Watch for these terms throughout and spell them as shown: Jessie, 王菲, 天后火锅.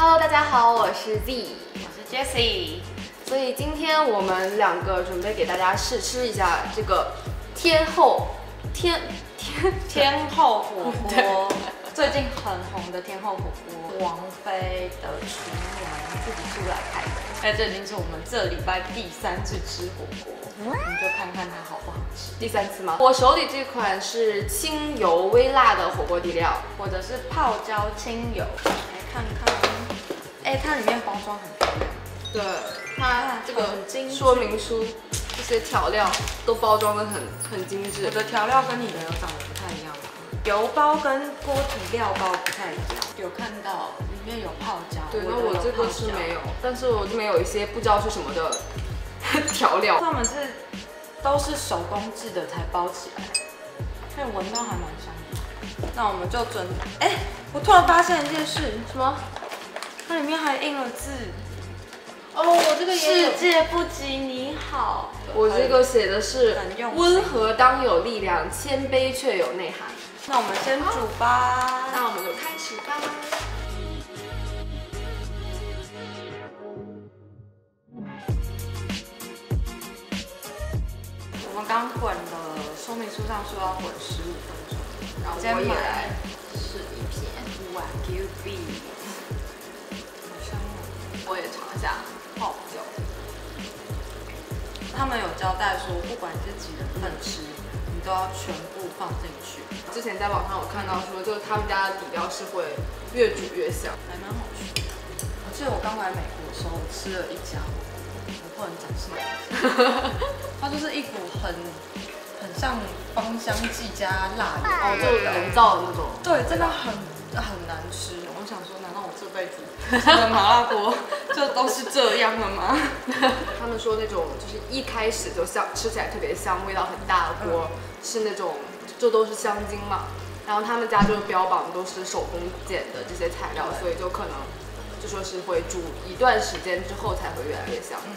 Hello， 大家好，我是 Z， 我是 Jessie。所以今天我们两个准备给大家试吃一下这个天后火锅，最近很红的天后火锅，王菲的厨娘自己出来开的。哎，这已经是我们这礼拜第3次吃火锅，我们就看看它好不好吃。第3次吗？我手里这款是清油微辣的火锅底料，或者是泡椒清油，来看看。哎，它里面包装很漂亮。对，它这个说明书。 这些调料都包装得很精致。我的调料跟你的有长得不太一样吧？油包跟锅底料包不太一样。有看到里面有泡椒，对，那我这个是没有，但是我这边有一些不知道是什么的调料。他们都是手工制的才包起来，可以闻到还蛮香的。那我们就准，哎，我突然发现一件事，什么？它里面还印了字。 哦，我这个世界不及你好。我这个写的是温和当有力量，谦卑却有内涵。那我们先煮吧，那我们就开始吧。我们刚滚了，说明书上说要滚15分钟，然后我也来试一片。哇 ，Q B， 好香哦！我也尝一下。 泡椒，他们有交代说，不管是几人份吃，你都要全部放进去。之前在网上我看到说，就是他们家的底料是会越煮越香，还蛮好吃的。我记得我刚来美国的时候，我吃了一家，我不能讲什么，它就是一股很像芳香剂加辣油，哦，就人造的那种。对，真的很难吃。我想说，难道我这辈子吃了麻辣锅？ 这都是这样的吗？他们说那种就是一开始就香，吃起来特别香，味道很大的锅、是那种就都是香精嘛。然后他们家就是标榜都是手工捡的这些材料，所以就可能就说是会煮一段时间之后才会越来越香。嗯，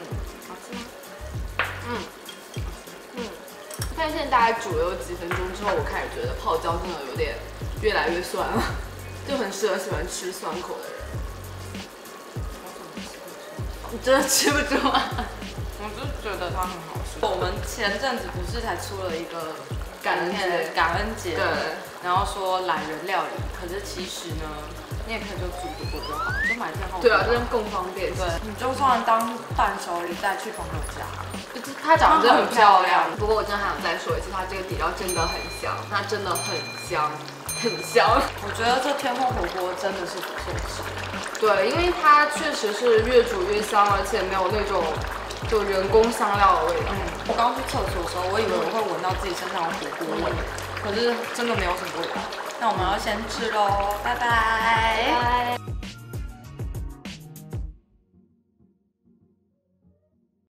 好吃吗？嗯，但是现在大概煮了有几分钟之后，我开始觉得泡椒真的有点越来越酸了，就很适合喜欢吃酸口的人。 你真的吃不出啊？我就觉得它很好吃。我们前阵子不是才出了一个感恩节，对，然后说懒人料理，可是其实呢，你也可以就煮一锅就好，就买这后。对啊，这样更方便。对，你就算当伴手礼带去朋友家。就是它长得很漂亮，不过我真的还想再说一次，它这个底料真的很香，它真的很香，很香。我觉得这天后火锅真的是不错吃。 对，因为它确实是越煮越香，而且没有那种就人工香料的味道。我刚去厕所的时候，我以为我会闻到自己身上有火锅味，可是真的没有什么味道。那我们要先吃喽，拜拜。